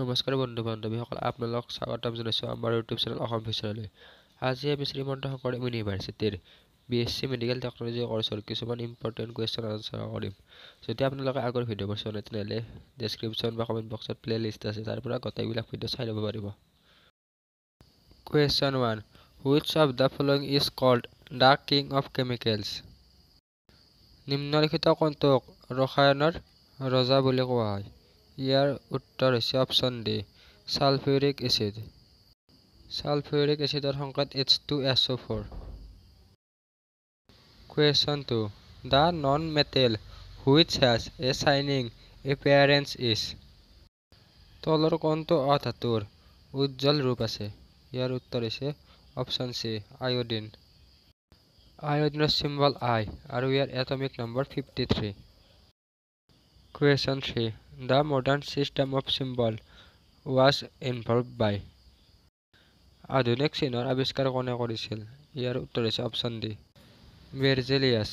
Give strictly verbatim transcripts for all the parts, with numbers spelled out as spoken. নমস্কাৰ বন্ধু বান্ধৱীসকল, আপোনালোক স্বাগতম জনাইছো আমাৰ ইউটিউব চেনেল অসম ফিচাৰলৈ। আজি আমি শ্ৰীমন্তসকল ইউনিভাৰ্সিটিৰ বিএছচি মেডিকেল টেকনলজি কোৰ্ছৰ কিছুমান ইম্পৰ্টেণ্ট কুৱেশ্যন আনসাৰ কৰিম। যদি আপোনালোকে আগৰ ভিডিঅ'বোৰ চোৱা নাই তেন্তে ডেছক্ৰিপশ্যন বা কমেণ্ট বক্সত প্লেলিষ্ট আছে, তাৰ পৰা গোটেইবিলাক ভিডিঅ' চাই ল'ব পাৰিব। Question one, which of the following is called the king of chemicals? নিম্নলিখিত কোনটোক ৰসায়নৰ ৰজা বুলি কোৱা হয়? ইয়াৰ উত্তৰ হৈছে option D, sulphuric acid. Sulphuric এচিডৰ সংকেত H two S O' four. Question two, the non metal which has a শ্বাইনিং এপিয়াৰেন্স ইজ? তলৰ কোনটো অধাতুৰ উজ্জ্বল ৰূপ আছে? ইয়াৰ উত্তৰ হৈছে অপচন চি, আয়োডিন। আয়োডিনৰ চিম্বল আই আৰু ইয়াৰ atomic number fifty three. Question three, the modern system of symbol was involve by? আধুনিক চিনৰ আৱিষ্কাৰ কোনে কৰিছিল? ইয়াৰ উত্তৰ হৈছে option D, Berzelius.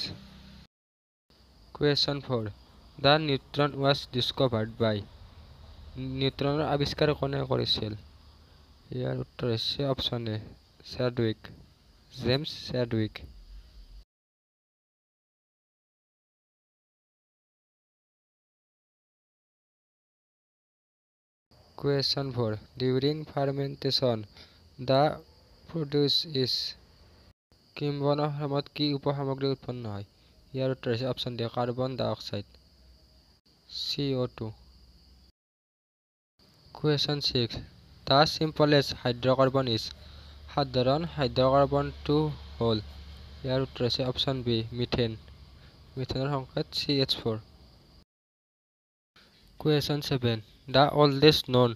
Question four, the neutron was discovered by? নিউট্ৰনৰ আৱিষ্কাৰ কোনে কৰিছিল? ইয়াৰ উত্তৰ হৈছে option A, Chadwick, James Chadwick. Question four, during fermentation the produce is? কিম্বনৰ সময়ত কি উপসামগ্ৰী উৎপন্ন হয়? ইয়াৰ উত্তৰ হৈছে option D, carbon dye oxide, C O' two. Question six, the simplest hydrocarbon is? সাধাৰণ হাইড্ৰ'কাৰ্বনটো হ'ল? ইয়াৰ উত্তৰ হৈছে অপচন বি, মিথেন। মিথেনৰ সংকেত C H four. Question seven, the oldest non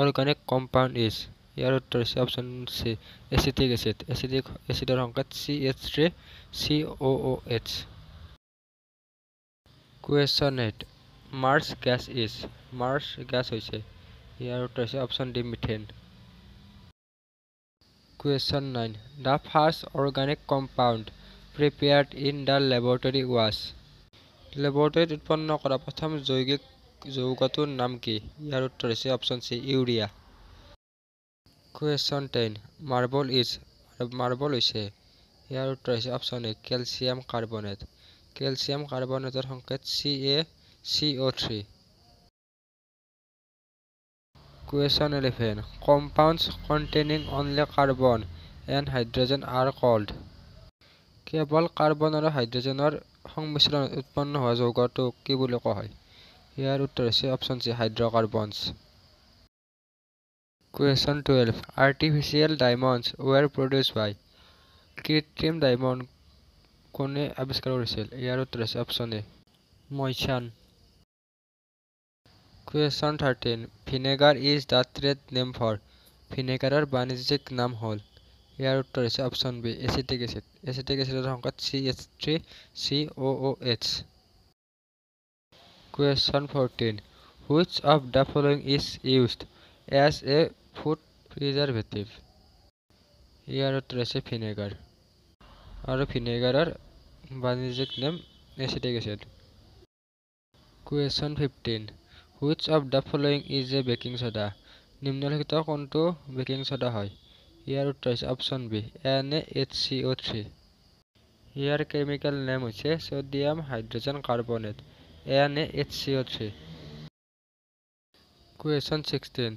organic compound is? ইয়াৰ উত্তৰ হৈছে option C, acetic acid. Acetic এচিডৰ সংকেত C H three, C O' O' H. Question eight, marsh gas is? Marsh gas হৈছে? ইয়াৰ উত্তৰ হৈছে option D, methane. Question nine, the first organic compound prepared in the laboratory was? লেবৰেটৰীত উৎপন্ন কৰা প্ৰথম জৈৱিক যৌগটোৰ নাম কি? ইয়াৰ উত্তৰ হৈছে option C, urea. Question ten, marble is? Marble হৈছে? ইয়াৰ উত্তৰ হৈছে option A, calcium carbonate. Calcium কাৰ্বনেটৰ সংকেত C A C O' three. Question eleven, compounds containing only carbon and hydrogen are called? কেৱল কাৰ্বন আৰু হাইড্ৰ'জেনৰ সংমিশ্ৰণত উৎপন্ন হোৱা যৌগটোক কি বুলি কোৱা হয়? ইয়াৰ উত্তৰ হৈছে option C, hydrocarbons. Question twelve, artificial diamonds were produce by? কৃত্ৰিম ডায়মণ্ড কোনে আৱিষ্কাৰ কৰিছিল? ইয়াৰ উত্তৰ হৈছে option A, Moissan. Question thirteen, vinegar is the trade name for? ভিনেগাৰৰ বাণিজ্যিক নাম হ'ল? ইয়াৰ উত্তৰ হৈছে option B, acetic acid. Acetic এচিডৰ সংকেত C H three, C O' O' H. Question fourteen, which of the following is used as a food preservative? Here it is vinegar, and vinegar is name acetic acid. Question fifteen, which of the following is a baking soda? Nimnolikhita konto baking soda hoy? Here it is option B, N A H C O' three. Here chemical name hoyse sodium hydrogen carbonate, N A H C O' three. Question sixteen,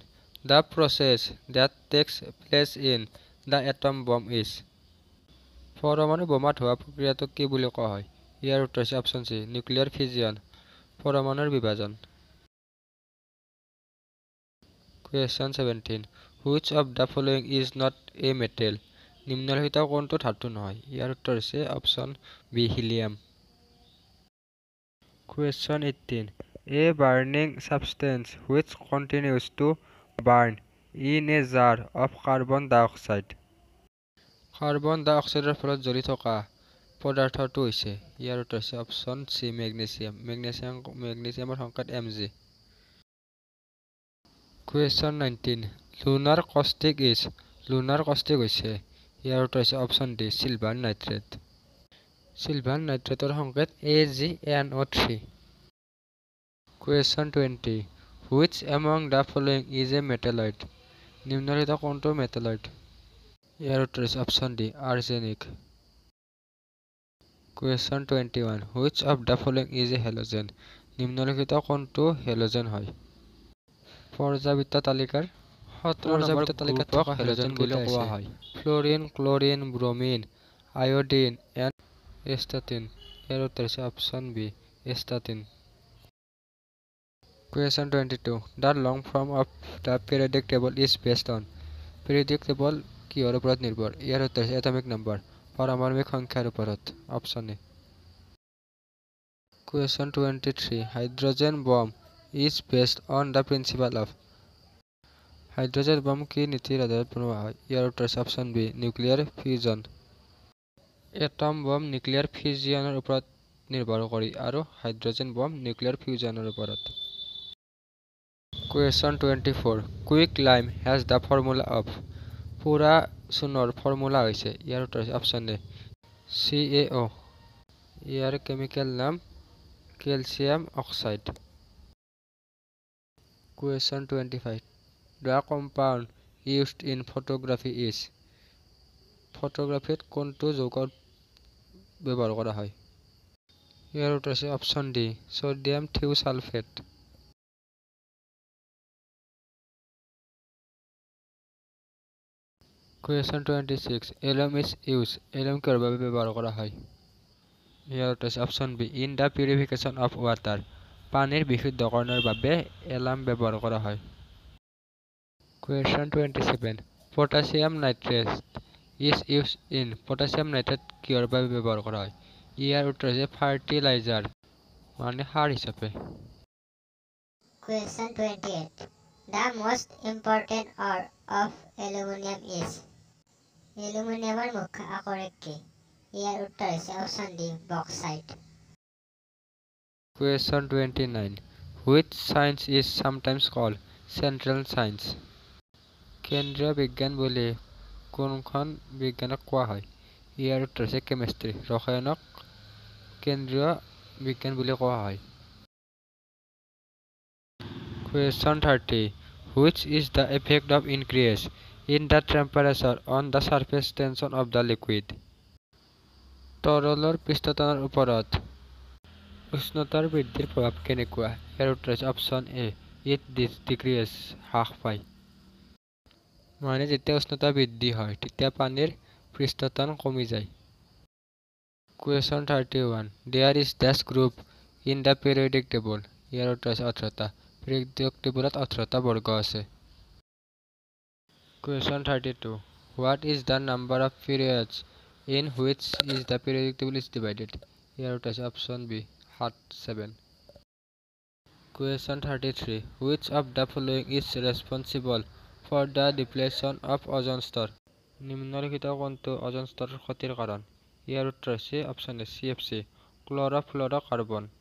the process that takes place in the atom bomb is? পৰমাণু বোমাত হোৱা প্ৰক্ৰিয়াটোক কি বুলি কোৱা হয়? ইয়াৰ উত্তৰ হৈছে অপচন চি, নিউক্লিয়াৰ ফিউজন, পৰমাণুৰ বিভাজন। Question seventeen, which of the following is not a metal? নিম্নলিখিত কোনটো ধাতু নহয়? ইয়াৰ উত্তৰ হৈছে option B, helium. Question eighteen, a burning substance which continues to burn in a jar of carbon dioxide? Carbon dioxide ফলত জ্বলি থকা পদাৰ্থটো হৈছে? ইয়াৰ উত্তৰ হৈছে অপচন চি, ম্যাগনেসিয়াম। ম্যাগনেসিয়াম ম্যাগনেসিয়ামৰ সংকেত M G. Question nineteen, lunar caustic is? lunar caustic হৈছে? ইয়াৰ উত্তৰ হৈছে option D, silver nitrate. Silver নাইট্ৰেটৰ সংকেত A G N O' three. Question twenty, Which among the following is a metalloid? নিম্নলিখিত কোনটো মেটালয়েড? ইয়াৰ উত্তৰ হৈছে option D arsenic. Question twenty-one. Which of the following is a halogen? নিম্নলিখিত কোনটো halogen হয়? পৰ্যাবৃত্ত তালিকাৰ সতেৰ নম্বৰ তালিকাত থকা হেলোজেন বুলি কোৱা হয়। Fluorine, chlorine, bromine, iodine and astatine. ইয়াৰ উত্তৰ হৈছে option B astatine. Question twenty-two. The long form of the periodic table is based on periodic table की ओर उपरत निर्भर। यह होता है एटॉमिक नंबर और आणविक संख्या उपरत। Option A. Question twenty-three. Hydrogen bomb is based on the principle of hydrogen bomb की नीति आधारित बनवा है। यह होता है Option B. Nuclear fusion. Atom bomb nuclear fusion उपरत निर्भर करी और hydrogen bomb nuclear fusion उपरत। Question twenty-four. Quick lime has the formula of pura sunor formula hoise. Yar uttor hoise option A C A O. Yar chemical name calcium oxide. Question twenty-five. The compound used in photography is photography kontu jougot byabohar kora hoy. Yar uttor hoise option D sodium thiosulfate. Question twenty-six. Alum is used. Alum kar babe byabohar kora hoy. Yar uttor hoise option B in the purification of water. Panir bishuddhokoronor babe alum byabohar kora hoy. Question twenty-seven. Potassium nitrate is used in potassium nitrate ki or babe byabohar kora hoy. Yar uttor hoise fertilizer mane har hisabe. Question twenty-eight. The most important ore of aluminium is aluminium er mukha akorik ki? Yar uttor hoise option D bauxite. Question twenty-nine. Which science is sometimes called central science? Kendriyo bigyan boli konkhon bigyanok kowa hoy? Yar uttor hoise chemistry. Rasayanok kendriyo bigyan boli kowa hoy. Question thirty. Which is the effect of increase in the temperature on the surface tension of the liquid? Torolor pisthotanar uporot usnotar briddhir probhab kenekua? Yar uttor hoise option A it decreases half pi. Mane jetia usnota briddhi hoy tetia panir pisthotan komi jay. Question thirty-one. There is dash group in the periodic table. Yar uttor hoise athrota. Periodic table athrota borgo ase. Question thirty-two. What is the number of periods in which is the periodic table is divided? Here it is option B seven. Question thirty-three. Which of the following is responsible for the depletion of ozone star? Nimnolikhito kontu ozone star khotir karon? Here it is option C F C, chlorofluorocarbon.